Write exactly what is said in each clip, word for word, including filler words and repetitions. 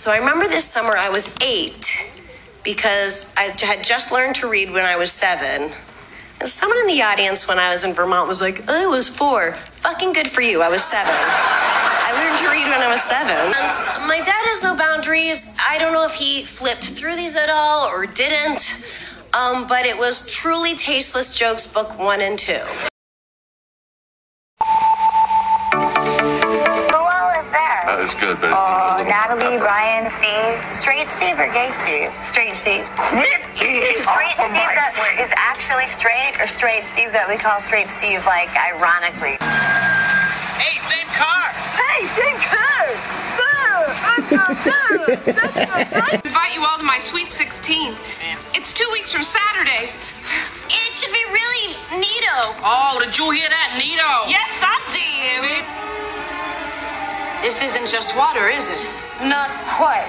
So I remember this summer I was eight because I had just learned to read when I was seven. And someone in the audience when I was in Vermont was like, I was four. Fucking good for you. I was seven. I learned to read when I was seven. And my dad has no boundaries. I don't know if he flipped through these at all or didn't. Um, but it was Truly Tasteless Jokes, book one and two. It's good, but oh, it's Natalie, pepper. Ryan, Steve. Straight Steve or gay Steve? Straight Steve. Quit it! Straight Steve that is actually straight, or straight Steve that we call straight Steve, like, ironically. Hey, same car! Hey, same car! I invite you all to my Sweet sixteen. It's two weeks from Saturday. It should be really neato. Oh, did you hear that, neato? Yes, I did. This isn't just water, is it? Not quite.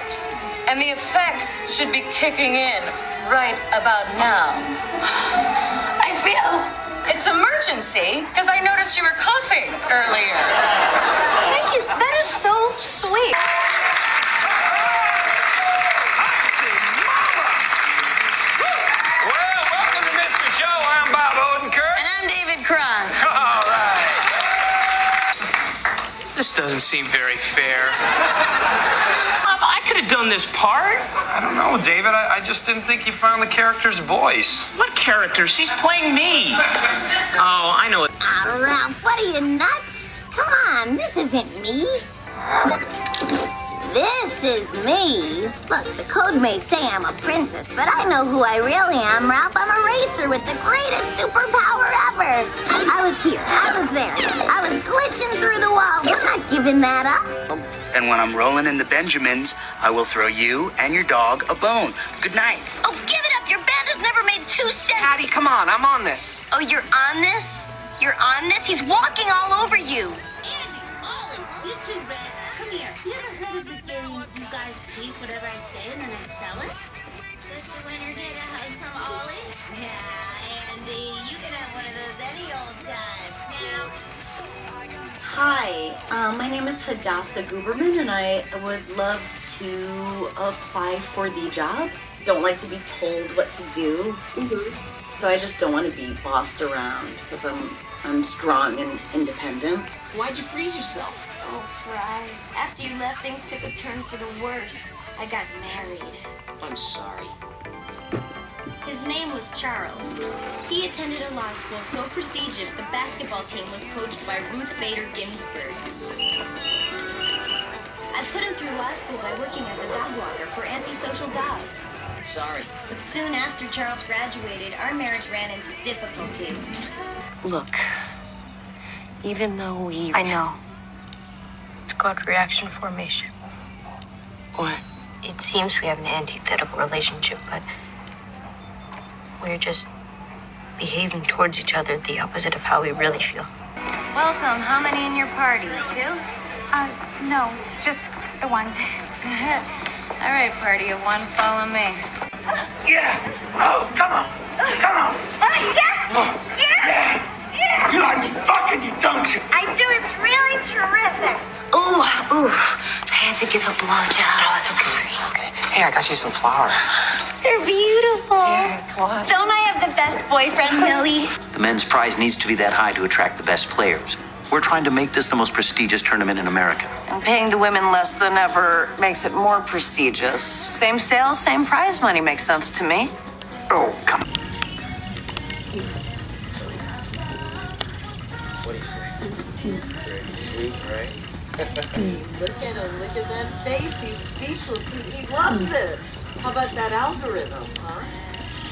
And the effects should be kicking in right about now. I feel it's emergency, because I noticed you were coughing earlier. Thank you. That is so sweet. Well, welcome to Mister Show. I'm Bob Odenkirk. And I'm David Cron. This doesn't seem very fair. I could have done this part. I don't know, David. I, I just didn't think you found the character's voice. What character? She's playing me. Oh, I know it. All right, what are you, nuts? Come on, this isn't me. This is me. Look, the code may say I'm a princess, but I know who I really am, Ralph. I'm a racer with the greatest superpower ever. I was here. I was there. I was glitching through the wall. You're not giving that up. And when I'm rolling in the Benjamins, I will throw you and your dog a bone. Good night. Oh, give it up. Your band has never made two cents. Patty, come on. I'm on this. Oh, you're on this? You're on this? He's walking all over you. Andy, Ollie, you two, Red. Come here. You ever heard of the game? You guys keep whatever I say and then I sell it? Just the winner get a hug from Ollie? Yeah, Andy, you can have one of those any old time. Now... Hi, um, my name is Hadassah Guberman, and I would love to apply for the job. Don't like to be told what to do, mm-hmm. So I just don't want to be bossed around because I'm I'm strong and independent. Why'd you freeze yourself? Oh, Fry. After you left, things took a turn for the worse. I got married. I'm sorry. His name was Charles. He attended a law school so prestigious the basketball team was coached by Ruth Bader Ginsburg. I put him through law school by working as a dog walker for antisocial dogs. Sorry. But soon after Charles graduated, our marriage ran into difficulties. Look, even though we... I know. It's called reaction formation. What? It seems we have an antithetical relationship, but... we're just behaving towards each other the opposite of how we really feel. Welcome. How many in your party? Two? Uh, no. Just the one. All right, party of one, follow me. Yeah! Oh, come on! Come on! Oh, yeah! Oh. Yeah! Yeah! Yeah! You like me fucking you, don't you? I do. It's really terrific. Ooh, ooh. I had to give a blowjob. No, it's okay. Sorry. It's okay. Hey, I got you some flowers. They're beautiful. Yeah, what? Don't I have the best boyfriend, Millie? The men's prize needs to be that high to attract the best players. We're trying to make this the most prestigious tournament in America. And paying the women less than ever makes it more prestigious. Same sales, same prize money makes sense to me. Oh, come on. What do you say? Very sweet, right? Look at him. Look at that face. He's speechless. He, he loves it. How about that algorithm, huh?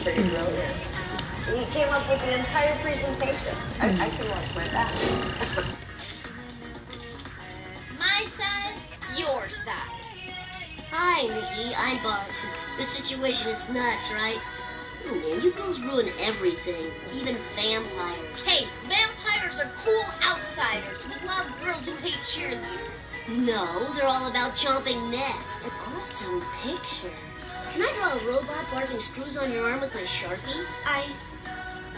Pretty brilliant. We came up with an entire presentation. I, I can watch my back. My side, your side. Hi, Mickey. I'm Bob. The situation is nuts, right? Oh, man, you girls ruin everything. Even vampires. Hey, vampires are cool outsiders who love girls who hate cheerleaders. No, they're all about chomping neck. An awesome picture. Can I draw a robot barfing screws on your arm with my Sharpie? I...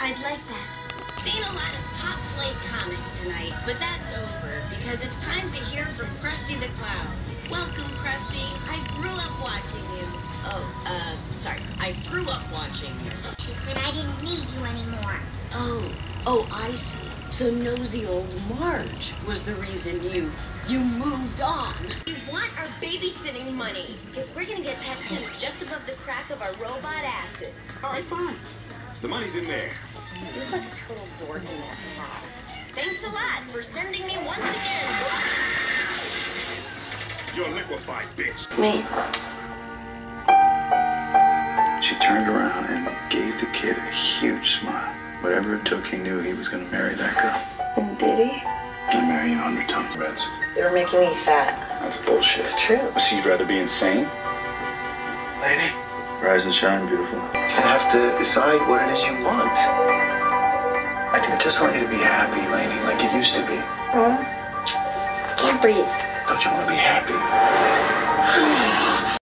I'd like that. Seen a lot of top flight comics tonight, but that's over because it's time to hear from Krusty the Clown. Welcome, Krusty. I grew up watching you. Oh, uh, sorry. I threw up watching you. She said I didn't need you anymore. Oh, oh, I see. So nosy old Marge was the reason you, you moved on. We want our babysitting money because we're going to get tattoos just above the crack of our robot asses. All right, fine. The money's in there. You look like a total dork in that hat. Thanks a lot for sending me once again. You're liquefied, bitch. Me. She turned around and gave the kid a huge smile. Whatever it took, he knew he was going to marry that girl. And did he? I'd marry you a hundred times, Reds. You're making me fat. That's bullshit. It's true. So you'd rather be insane? Lady. Rise and shine, beautiful. You have to decide what it is you want. I just want you to be happy, Laney, like it used to be. Oh. I can't breathe. Don't you want to be happy?